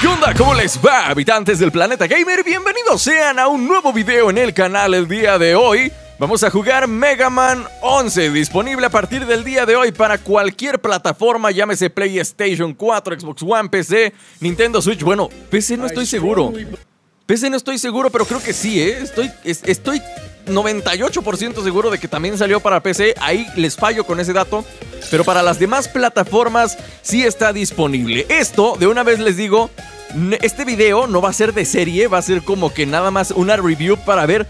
¿Qué onda? ¿Cómo les va, habitantes del planeta gamer? Bienvenidos sean a un nuevo video en el canal. El día de hoy vamos a jugar Mega Man 11, disponible a partir del día de hoy para cualquier plataforma, llámese PlayStation 4, Xbox One, PC, Nintendo Switch. Bueno, PC no estoy seguro. PC no estoy seguro, pero creo que sí, ¿eh? Estoy 98% seguro de que también salió para PC. Ahí les fallo con ese dato, pero para las demás plataformas sí está disponible. Esto, de una vez les digo, este video no va a ser de serie, va a ser como que nada más una review para ver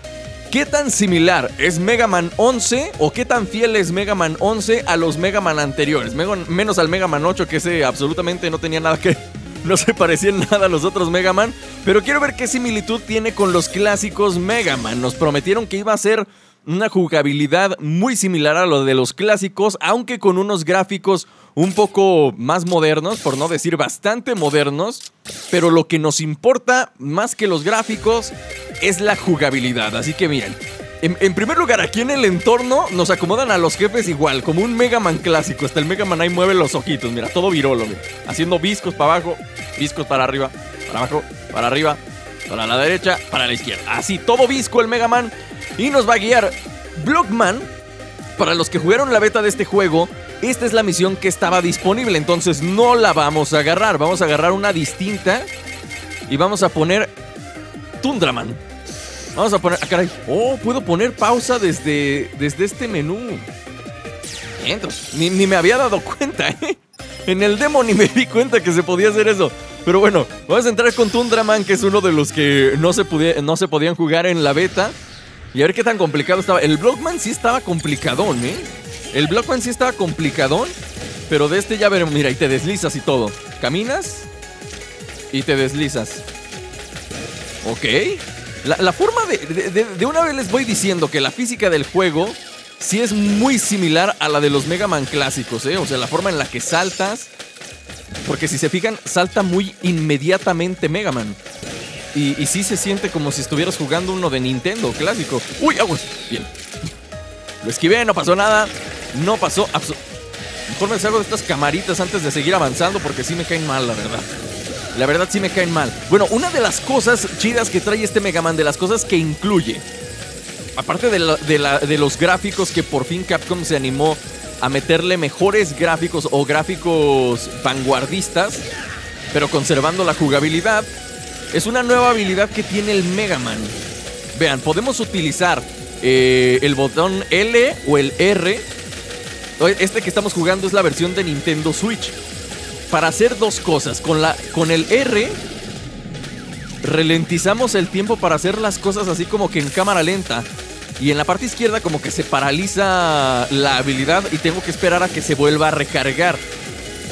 qué tan similar es Mega Man 11 o qué tan fiel es Mega Man 11 a los Mega Man anteriores, menos al Mega Man 8, que ese absolutamente no tenía nada que... No se parecían nada a los otros Mega Man, pero quiero ver qué similitud tiene con los clásicos Mega Man. Nos prometieron que iba a ser una jugabilidad muy similar a lo de los clásicos, aunque con unos gráficos un poco más modernos, por no decir bastante modernos. Pero lo que nos importa más que los gráficos es la jugabilidad, así que miren. En primer lugar, aquí en el entorno nos acomodan a los jefes igual, como un Mega Man clásico. Hasta el Mega Man ahí mueve los ojitos, mira, todo virolo, mira. Haciendo viscos para abajo, viscos para abajo, para arriba, para la derecha, para la izquierda. Así, todo visco el Mega Man. Y nos va a guiar Block Man. Para los que jugaron la beta de este juego, esta es la misión que estaba disponible, entonces no la vamos a agarrar. Vamos a agarrar una distinta y vamos a poner Tundra Man. Vamos a poner... ¡Ah, caray! ¡Oh! Puedo poner pausa desde este menú. Entonces, ni me había dado cuenta, ¿eh? En el demo ni me di cuenta que se podía hacer eso. Pero bueno, vamos a entrar con Tundra Man, que es uno de los que no se podían jugar en la beta. Y a ver qué tan complicado estaba. El Blockman sí estaba complicadón, ¿eh? El Blockman sí estaba complicadón. Pero de este ya veremos. Mira, y te deslizas y todo. Caminas y te deslizas. Ok... La forma de una vez les voy diciendo que la física del juego sí es muy similar a la de los Mega Man clásicos, ¿eh? O sea, la forma en la que saltas, porque si se fijan, salta muy inmediatamente Mega Man. Y sí se siente como si estuvieras jugando uno de Nintendo clásico. ¡Uy, aguas! Bien. Lo esquivé, no pasó nada. No pasó Mejor me salgo de estas camaritas antes de seguir avanzando, porque sí me caen mal, la verdad. La verdad sí me caen mal. Bueno, una de las cosas chidas que trae este Mega Man, de las cosas que incluye, aparte de los gráficos, que por fin Capcom se animó a meterle mejores gráficos o gráficos vanguardistas, pero conservando la jugabilidad, es una nueva habilidad que tiene el Mega Man. Vean, podemos utilizar el botón L o el R. Este que estamos jugando es la versión de Nintendo Switch. Para hacer dos cosas. Con el R ralentizamos el tiempo para hacer las cosas así como que en cámara lenta. Y en la parte izquierda como que se paraliza la habilidad y tengo que esperar a que se vuelva a recargar.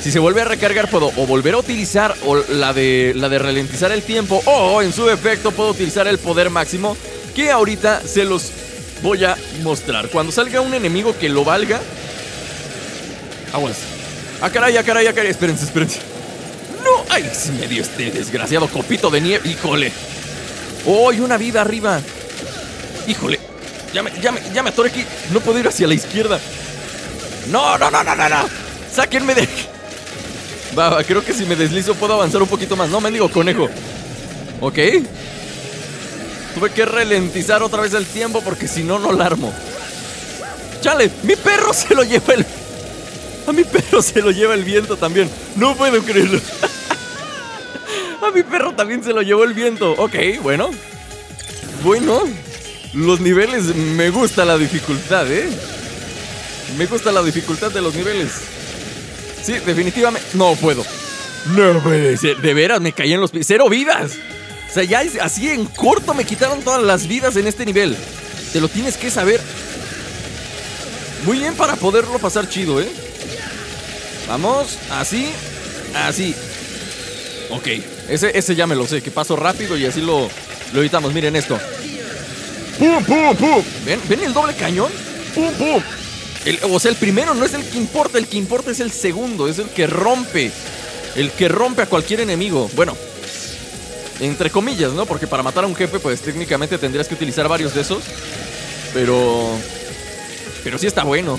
Si se vuelve a recargar puedo o volver a utilizar o la de ralentizar el tiempo, o en su defecto puedo utilizar el poder máximo, que ahorita se los voy a mostrar. Cuando salga un enemigo que lo valga... Aguas. ¡Ah, caray, ah, caray, ah, caray! Espérense, espérense. ¡No! ¡Ay, si me dio este desgraciado copito de nieve! ¡Híjole! ¡Oh, y una vida arriba! ¡Híjole! Ya me atoré aquí. No puedo ir hacia la izquierda. ¡No, no, no, no, no, no! ¡Sáquenme de aquí! Va, creo que si me deslizo puedo avanzar un poquito más. ¡No, mendigo conejo! Ok. Tuve que ralentizar otra vez el tiempo porque si no, no la armo. ¡Chale! ¡Mi perro se lo lleva el... A mi perro se lo lleva el viento también. No puedo creerlo. A mi perro también se lo llevó el viento. Ok, bueno. Bueno. Los niveles. Me gusta la dificultad, ¿eh? Me gusta la dificultad de los niveles. Sí, definitivamente. No puedo. No puede ser. De veras, me caí en los pies. ¡Cero vidas! O sea, ya así en corto me quitaron todas las vidas en este nivel. Te lo tienes que saber muy bien para poderlo pasar chido, ¿eh? Vamos, así, así. Ok, ese ya me lo sé, que paso rápido y así lo evitamos. Miren esto. ¡Pum, pum, pum! ¿Ven el doble cañón? ¡Pum, pum! O sea, el primero no es el que importa es el segundo, es el que rompe. El que rompe a cualquier enemigo. Bueno, entre comillas, ¿no? Porque para matar a un jefe, pues técnicamente tendrías que utilizar varios de esos. Pero sí está bueno.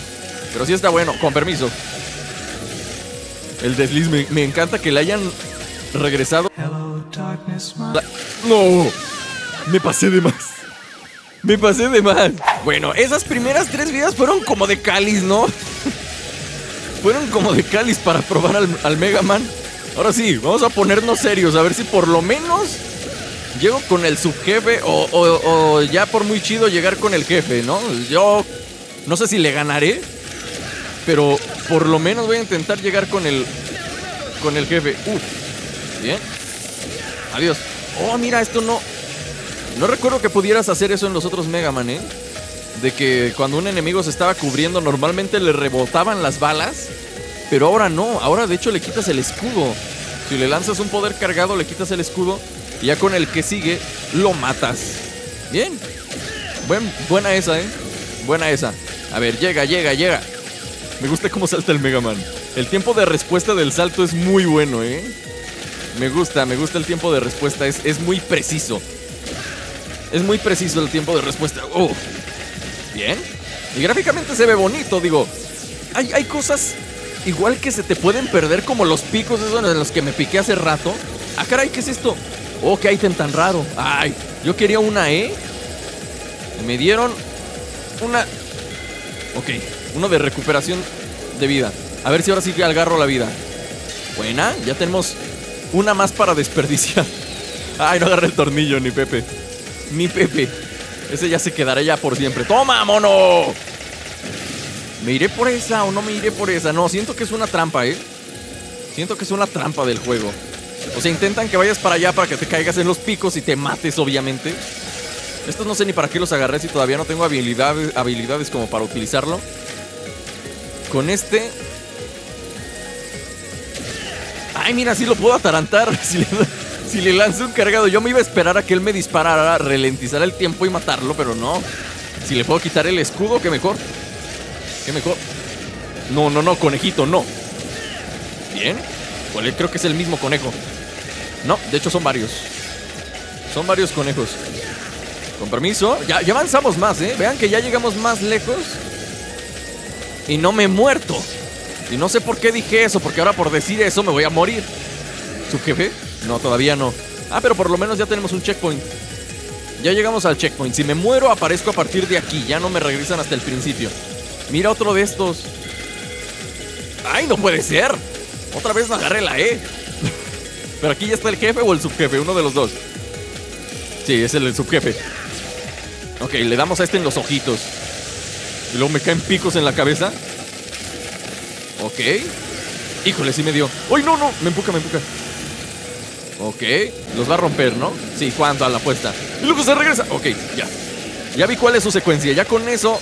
Pero sí está bueno, con permiso. El desliz, me encanta que le hayan regresado. Hello. No, me pasé de más. Me pasé de más. Bueno, esas primeras 3 vidas fueron como de cáliz, ¿no? Fueron como de cáliz para probar al Mega Man. Ahora sí, vamos a ponernos serios. A ver si por lo menos llego con el subjefe o ya por muy chido llegar con el jefe, ¿no? Yo no sé si le ganaré, pero por lo menos voy a intentar llegar con el jefe. Bien. Adiós. Oh, mira, esto no... No recuerdo que pudieras hacer eso en los otros Mega Man, ¿eh? De que cuando un enemigo se estaba cubriendo, normalmente le rebotaban las balas. Pero ahora no. Ahora, de hecho, le quitas el escudo. Si le lanzas un poder cargado, le quitas el escudo. Y ya con el que sigue, lo matas. Bien. Buena esa, ¿eh? Buena esa. A ver, llega. Me gusta cómo salta el Mega Man. El tiempo de respuesta del salto es muy bueno, ¿eh? Me gusta el tiempo de respuesta. Es muy preciso. Es muy preciso el tiempo de respuesta. Oh. Bien. Y gráficamente se ve bonito, digo. Hay cosas igual que se te pueden perder, como los picos esos en los que me piqué hace rato. Ah, caray, ¿qué es esto? Oh, qué ítem tan raro. Ay, yo quería una E. Me dieron una... Ok, uno de recuperación de vida. A ver si ahora sí que agarro la vida. Buena, ya tenemos una más para desperdiciar. Ay, no agarré el tornillo, ni Pepe. Mi Pepe. Ese ya se quedará ya por siempre. ¡Toma, mono! ¿Me iré por esa o no me iré por esa? No, siento que es una trampa, ¿eh? Siento que es una trampa del juego. O sea, intentan que vayas para allá para que te caigas en los picos y te mates, obviamente. Estos no sé ni para qué los agarré si todavía no tengo habilidades como para utilizarlo. Con este... Ay, mira, sí lo puedo atarantar. Si le lanzo un cargado, yo me iba a esperar a que él me disparara, ralentizar el tiempo y matarlo, pero no. Si le puedo quitar el escudo, qué mejor. Qué mejor. No, conejito, no. Bien. Pues creo que es el mismo conejo. No, de hecho son varios. Son varios conejos. Con permiso. Ya avanzamos más, ¿eh? Vean que ya llegamos más lejos. Y no me he muerto. Y no sé por qué dije eso, porque ahora por decir eso me voy a morir. ¿Subjefe? No, todavía no. Ah, pero por lo menos ya tenemos un checkpoint. Ya llegamos al checkpoint. Si me muero, aparezco a partir de aquí. Ya no me regresan hasta el principio. Mira otro de estos. ¡Ay, no puede ser! Otra vez no agarré la E. Pero aquí ya está el jefe o el subjefe. Uno de los dos. Sí, es el subjefe. Ok, le damos a este en los ojitos. Y luego me caen picos en la cabeza. Ok. Híjole, sí me dio. ¡Ay, no! Me empuja. Ok, los va a romper, ¿no? Sí, cuando a la apuesta. Y luego se regresa. Ok, ya. Ya vi cuál es su secuencia. Ya con eso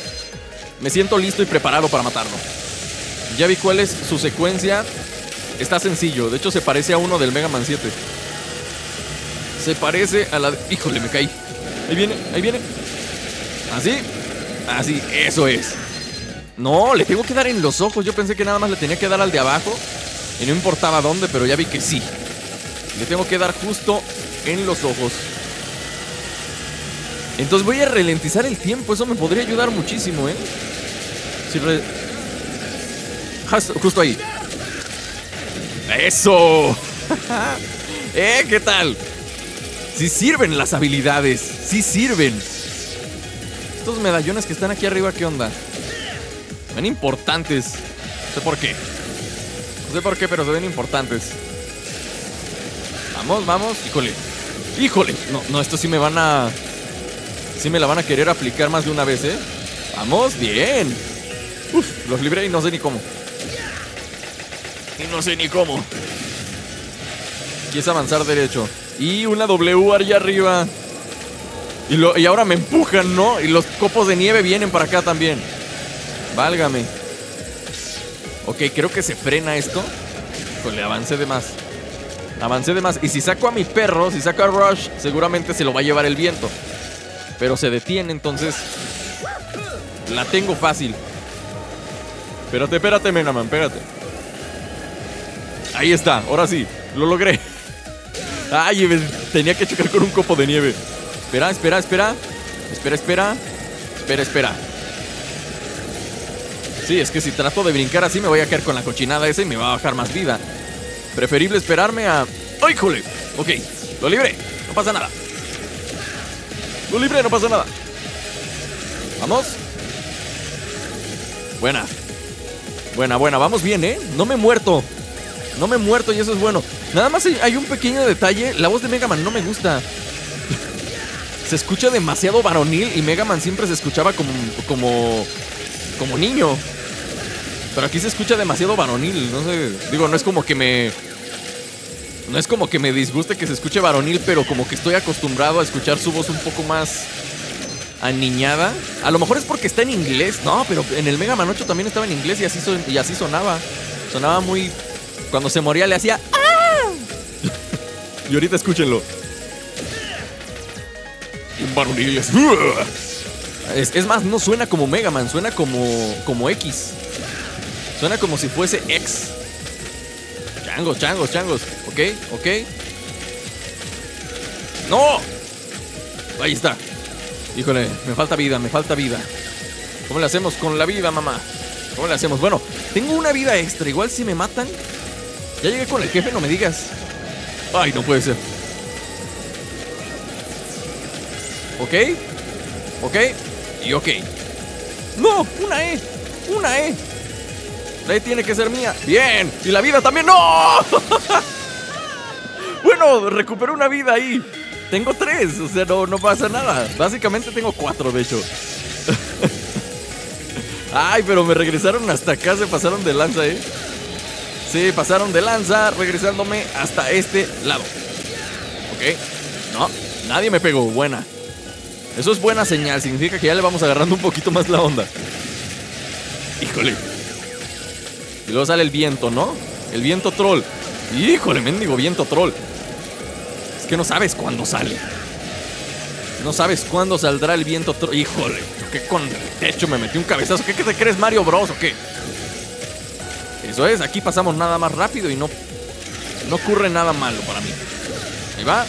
me siento listo y preparado para matarlo. Ya vi cuál es su secuencia. Está sencillo. De hecho, se parece a uno del Mega Man 7. Se parece a la... Híjole, me caí. Ahí viene. Así, eso es. No, le tengo que dar en los ojos. Yo pensé que nada más le tenía que dar al de abajo. Y no importaba dónde, pero ya vi que sí. Le tengo que dar justo en los ojos. Entonces voy a ralentizar el tiempo. Eso me podría ayudar muchísimo, ¿eh? Justo ahí. ¡Eso! ¿Qué tal? Sí sirven las habilidades. Sí sirven. Estos medallones que están aquí arriba, ¿qué onda? Se ven importantes. No sé por qué. No sé por qué, pero se ven importantes. Vamos, híjole, no, esto sí me van a... Sí me la van a querer aplicar más de una vez, ¿eh? Vamos, bien. Uf, los libré y no sé ni cómo. Aquí es avanzar derecho. Y una W allá arriba. Y ahora me empujan, ¿no? Y los copos de nieve vienen para acá también. Válgame. Ok, creo que se frena esto. Híjole, avancé de más. Y si saco a mi perro, si saco a Rush, seguramente se lo va a llevar el viento. Pero se detiene, entonces la tengo fácil. Espérate, Mega Man, espérate. Ahí está, ahora sí, lo logré. Ay, tenía que chocar con un copo de nieve. Espera. Sí, es que si trato de brincar así me voy a caer con la cochinada esa y me va a bajar más vida. Preferible esperarme a... ¡Ay, jole! Ok, Lo libré, no pasa nada. Lo libré, no pasa nada. Vamos. Buena. Buena, buena, vamos bien, ¿eh? No me he muerto. No me he muerto y eso es bueno. Nada más hay un pequeño detalle. La voz de Mega Man no me gusta. Se escucha demasiado varonil. Y Mega Man siempre se escuchaba como niño. Pero aquí se escucha demasiado varonil. No sé, digo, no es como que me... No es como que me disguste que se escuche varonil, pero como que estoy acostumbrado a escuchar su voz un poco más aniñada. A lo mejor es porque está en inglés. No, pero en el Mega Man 8 también estaba en inglés y así sonaba. Sonaba muy... Cuando se moría le hacía... ¡Ah! Y ahorita escúchenlo. Un varonil es... Es más, no suena como Mega Man, suena como X. Suena como si fuese X. Changos, changos, changos. Ok, ok. ¡No! Ahí está. Híjole, me falta vida, me falta vida. ¿Cómo le hacemos con la vida, mamá? ¿Cómo le hacemos? Bueno, tengo una vida extra. Igual si me matan. Ya llegué con el jefe, no me digas. Ay, no puede ser. Ok. Ok. Y ok. ¡No! ¡Una E! ¡Una E! La E tiene que ser mía. ¡Bien! ¡Y la vida también! ¡No! Bueno, recuperé una vida ahí. Tengo 3. O sea, no pasa nada. Básicamente tengo 4, de hecho. Ay, pero me regresaron hasta acá. Se pasaron de lanza, ¿eh? Sí, pasaron de lanza, regresándome hasta este lado. Ok. No, nadie me pegó. Buena. Eso es buena señal. Significa que ya le vamos agarrando un poquito más la onda. Híjole. Y luego sale el viento, ¿no? El viento troll. Híjole, mendigo viento troll. Es que no sabes cuándo sale. No sabes cuándo saldrá el viento troll. Híjole, ¿qué con el techo me metí un cabezazo? ¿Qué te crees, Mario Bros o qué? Eso es, aquí pasamos nada más rápido y no ocurre nada malo para mí. Ahí va.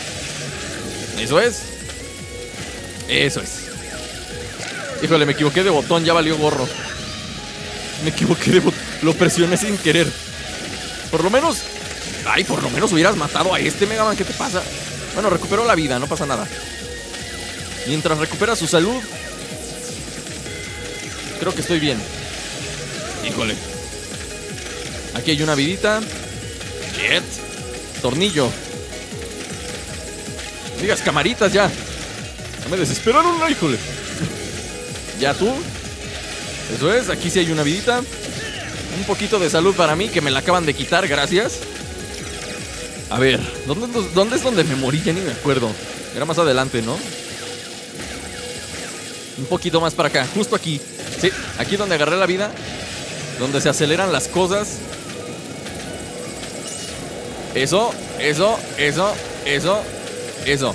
Eso es. Eso es. Híjole, me equivoqué de botón, ya valió gorro. Me equivoqué de botón. Lo presioné sin querer. Por lo menos... Ay, por lo menos hubieras matado a este Mega Man. ¿Qué te pasa? Bueno, recuperó la vida, no pasa nada. Mientras recupera su salud, creo que estoy bien. Híjole. Aquí hay una vidita. Jet. Tornillo. No digas camaritas ya. No me desesperaron, no, híjole. Ya tú. Eso es, aquí sí hay una vidita. Un poquito de salud para mí, que me la acaban de quitar, gracias. A ver, ¿dónde es donde me morí? Ya ni me acuerdo. Era más adelante, ¿no? Un poquito más para acá, justo aquí. Sí, aquí donde agarré la vida. Donde se aceleran las cosas. Eso, eso, eso, eso, eso.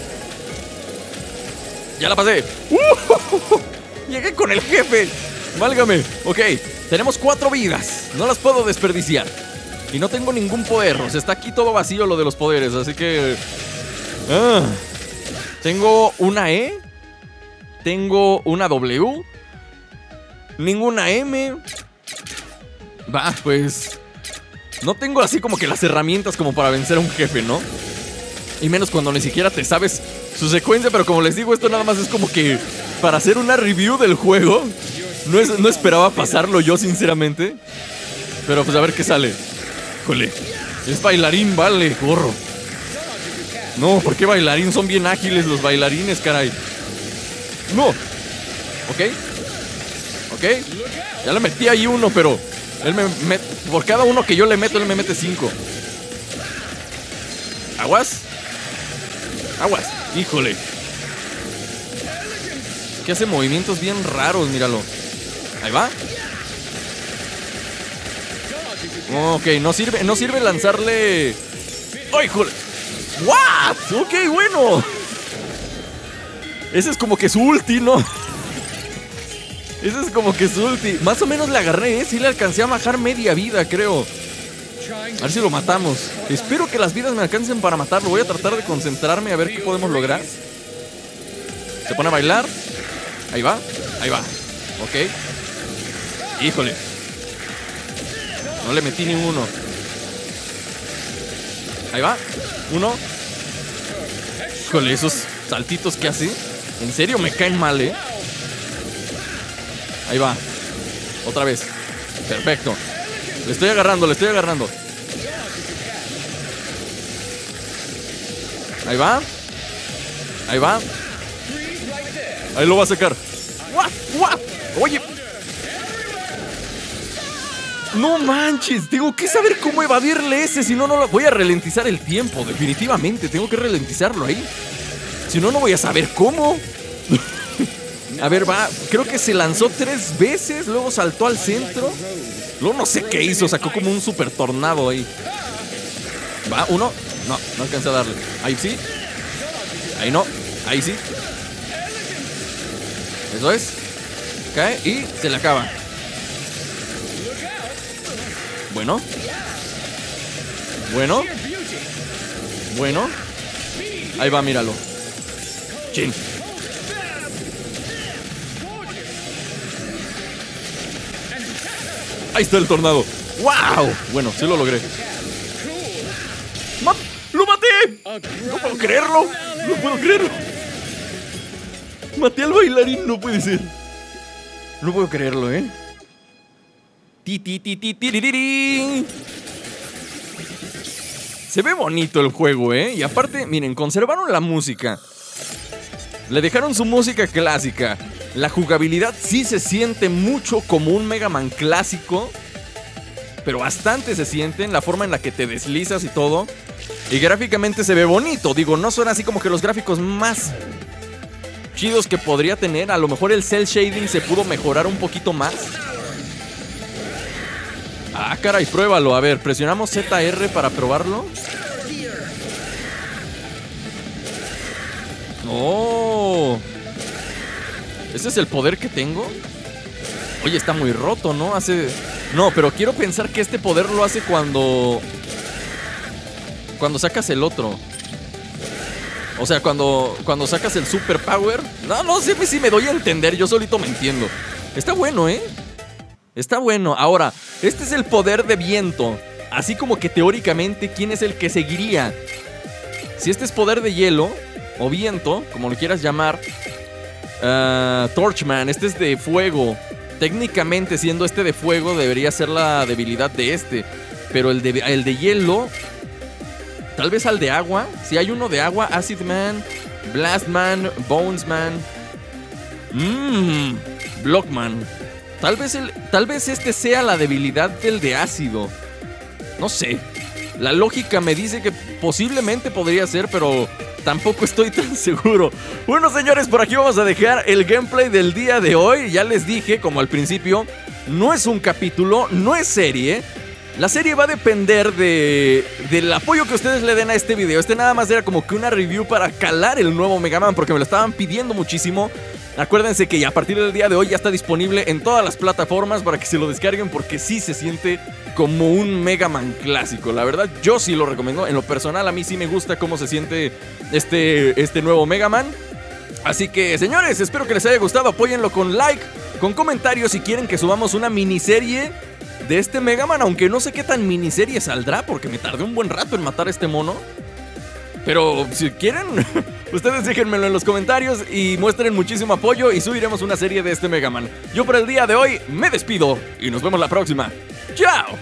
Ya la pasé. Llegué con el jefe. Válgame, ok. Tenemos 4 vidas, no las puedo desperdiciar. Y no tengo ningún poder, o sea, está aquí todo vacío lo de los poderes, así que... Ah. Tengo una E. Tengo una W. Ninguna M. Va, pues... No tengo así como que las herramientas como para vencer a un jefe, ¿no? Y menos cuando ni siquiera te sabes su secuencia, pero como les digo, esto nada más es como que... Para hacer una review del juego... No esperaba pasarlo yo, sinceramente. Pero pues a ver qué sale. Híjole. Es bailarín, vale, gorro. No, ¿por qué bailarín? Son bien ágiles los bailarines, caray. No. Ok. Ok. Ya le metí ahí uno, pero él me por cada uno que yo le meto, él me mete 5. Aguas. Aguas. Híjole. Que hace movimientos bien raros, míralo. Ahí va. Ok, no sirve lanzarle. ¡Ay, joder! ¡What! Ok, bueno. Ese es como que su ulti, ¿no? Ese es como que su ulti. Más o menos le agarré, ¿eh? Sí le alcancé a bajar media vida, creo. A ver si lo matamos. Espero que las vidas me alcancen para matarlo. Voy a tratar de concentrarme a ver qué podemos lograr. Se pone a bailar. Ahí va, ahí va. Ok. Híjole. No le metí ninguno. Ahí va. Uno. Híjole, esos saltitos que hace, en serio me caen mal, ¿eh? Ahí va. Otra vez. Perfecto. Le estoy agarrando, le estoy agarrando. Ahí va. Ahí va. Ahí lo va a sacar. ¡Guau! ¡Guau! Oye. No manches. Tengo que saber cómo evadirle ese. Si no, no lo... Voy a ralentizar el tiempo. Definitivamente. Tengo que ralentizarlo ahí. Si no, no voy a saber cómo. A ver, va. Creo que se lanzó 3 veces. Luego saltó al centro. Luego no sé qué hizo. Sacó como un super tornado ahí. Va, uno. No, no alcancé a darle. Ahí sí. Ahí no. Ahí sí. Eso es. Cae y se le acaba. Bueno. Bueno. Bueno. Ahí va, míralo. Chin. Ahí está el tornado. ¡Wow! Bueno, sí lo logré. ¡Lo maté! ¡No puedo creerlo! ¡No puedo creerlo! ¡Maté al bailarín! ¡No puede ser! No puedo creerlo, ¿eh? Se ve bonito el juego, ¿eh? Y aparte, miren, conservaron la música. Le dejaron su música clásica. La jugabilidad sí se siente mucho como un Mega Man clásico. Pero bastante se siente en la forma en la que te deslizas y todo. Y gráficamente se ve bonito. Digo, no son así como que los gráficos más chidos que podría tener. A lo mejor el cel shading se pudo mejorar un poquito más. Ah, caray, pruébalo. A ver, presionamos ZR para probarlo. ¡Oh! ¿Ese es el poder que tengo? Oye, está muy roto, ¿no? Hace... No, pero quiero pensar que este poder lo hace cuando... Cuando sacas el otro. O sea, cuando sacas el super power. No, no sé si me doy a entender. Yo solito me entiendo. Está bueno, ¿eh? Está bueno. Ahora, este es el poder de viento. Así como que teóricamente, ¿quién es el que seguiría? Si este es poder de hielo o viento, como lo quieras llamar. Torchman, este es de fuego. Técnicamente, siendo este de fuego, debería ser la debilidad de este. Pero el de hielo, tal vez al de agua. Si hay uno de agua, Acid Man, Blast Man, Bones Man, Block Man. Tal vez este sea la debilidad del de ácido. No sé. La lógica me dice que posiblemente podría ser, pero... tampoco estoy tan seguro. Bueno, señores, por aquí vamos a dejar el gameplay del día de hoy. Ya les dije, como al principio, no es un capítulo, no es serie. La serie va a depender del apoyo que ustedes le den a este video. Este nada más era como que una review para calar el nuevo Mega Man, porque me lo estaban pidiendo muchísimo. Acuérdense que a partir del día de hoy ya está disponible en todas las plataformas para que se lo descarguen, porque sí se siente como un Mega Man clásico. La verdad, yo sí lo recomiendo. En lo personal, a mí sí me gusta cómo se siente este nuevo Mega Man. Así que, señores, espero que les haya gustado. Apóyenlo con like, con comentarios si quieren que subamos una miniserie de este Mega Man. Aunque no sé qué tan miniserie saldrá, porque me tardé un buen rato en matar a este mono. Pero si quieren, ustedes déjenmelo en los comentarios y muestren muchísimo apoyo y subiremos una serie de este Mega Man. Yo por el día de hoy me despido y nos vemos la próxima. ¡Chao!